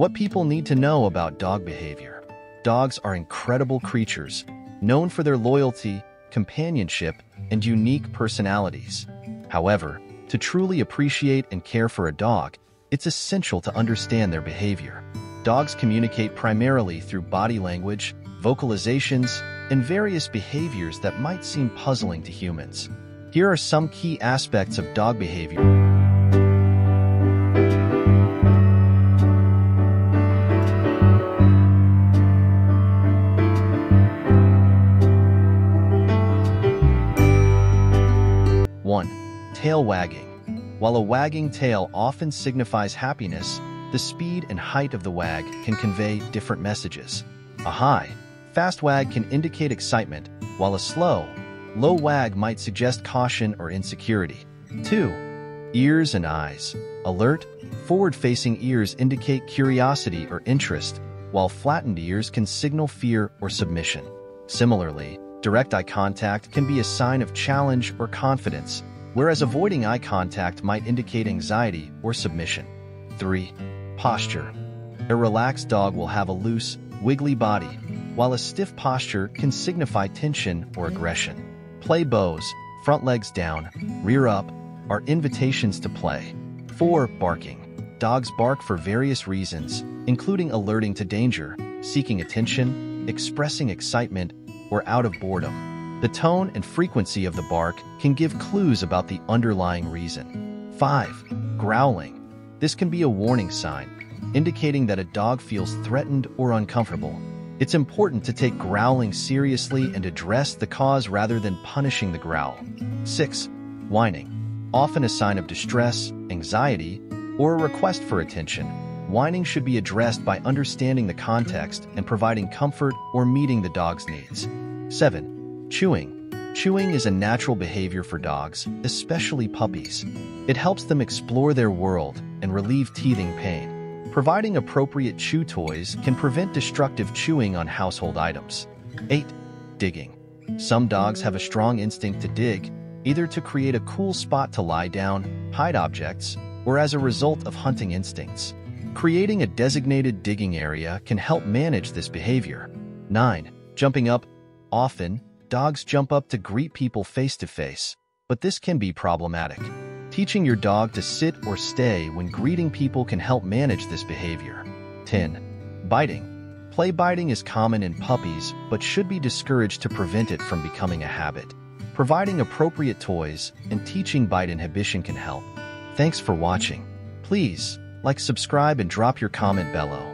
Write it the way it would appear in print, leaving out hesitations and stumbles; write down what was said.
What people need to know about dog behavior. Dogs are incredible creatures, known for their loyalty, companionship, and unique personalities. However, to truly appreciate and care for a dog, it's essential to understand their behavior. Dogs communicate primarily through body language, vocalizations, and various behaviors that might seem puzzling to humans. Here are some key aspects of dog behavior. Tail wagging. While a wagging tail often signifies happiness, the speed and height of the wag can convey different messages. A high, fast wag can indicate excitement, while a slow, low wag might suggest caution or insecurity. 2. Ears and eyes. Alert, forward-facing ears indicate curiosity or interest, while flattened ears can signal fear or submission. Similarly, direct eye contact can be a sign of challenge or confidence, whereas avoiding eye contact might indicate anxiety or submission. 3. Posture. A relaxed dog will have a loose, wiggly body, while a stiff posture can signify tension or aggression. Play bows, front legs down, rear up, are invitations to play. 4. Barking. Dogs bark for various reasons, including alerting to danger, seeking attention, expressing excitement, or out of boredom. The tone and frequency of the bark can give clues about the underlying reason. 5. Growling. This can be a warning sign, indicating that a dog feels threatened or uncomfortable. It's important to take growling seriously and address the cause rather than punishing the growl. 6. Whining. Often a sign of distress, anxiety, or a request for attention, whining should be addressed by understanding the context and providing comfort or meeting the dog's needs. 7. Chewing. Chewing is a natural behavior for dogs, especially puppies. It helps them explore their world and relieve teething pain. Providing appropriate chew toys can prevent destructive chewing on household items. 8. Digging. Some dogs have a strong instinct to dig, either to create a cool spot to lie down, hide objects, or as a result of hunting instincts. Creating a designated digging area can help manage this behavior. 9. Jumping up. Often, dogs jump up to greet people face-to-face, but this can be problematic. Teaching your dog to sit or stay when greeting people can help manage this behavior. 10. Biting. Play biting is common in puppies, but should be discouraged to prevent it from becoming a habit. Providing appropriate toys and teaching bite inhibition can help. Thanks for watching. Please, like, subscribe, and drop your comment below.